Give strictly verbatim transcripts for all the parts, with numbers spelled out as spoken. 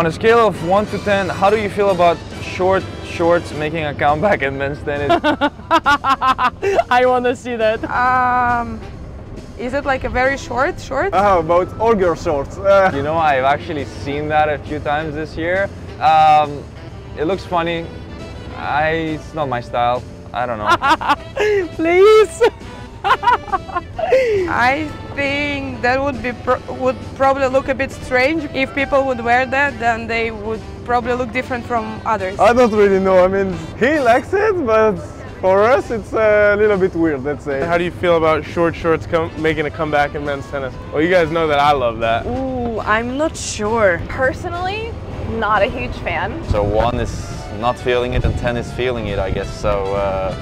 On a scale of one to ten, how do you feel about short shorts making a comeback in men's tennis? I want to see that. Um, is it like a very short short? Oh, about all girl shorts. Uh. You know, I've actually seen that a few times this year. Um, it looks funny. I, it's not my style. I don't know. Please. I think that would be pro would probably look a bit strange. If people would wear that, then they would probably look different from others. I don't really know. I mean, he likes it, but for us it's a little bit weird, let's say. How do you feel about short shorts com making a comeback in men's tennis? Well, you guys know that I love that. Ooh, I'm not sure. Personally, not a huge fan. So one is not feeling it and ten is feeling it, I guess. So. Uh,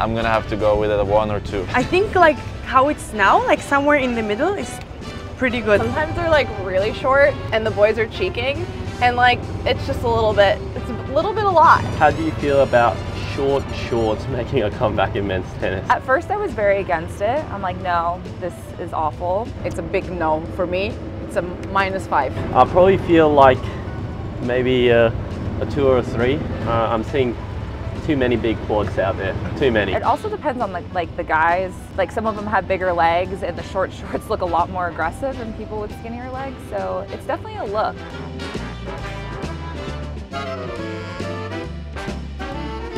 I'm gonna have to go with a one or two. I think like how it's now, like somewhere in the middle is pretty good. Sometimes they're like really short and the boys are cheeking and like it's just a little bit, it's a little bit a lot. How do you feel about short shorts making a comeback in men's tennis? At first I was very against it. I'm like, no, this is awful. It's a big no for me. It's a minus five. I probably feel like maybe a, a two or a three. Uh, I'm seeing too many big quads out there. Too many. It also depends on like, like the guys. Like some of them have bigger legs and the short shorts look a lot more aggressive than people with skinnier legs. So it's definitely a look.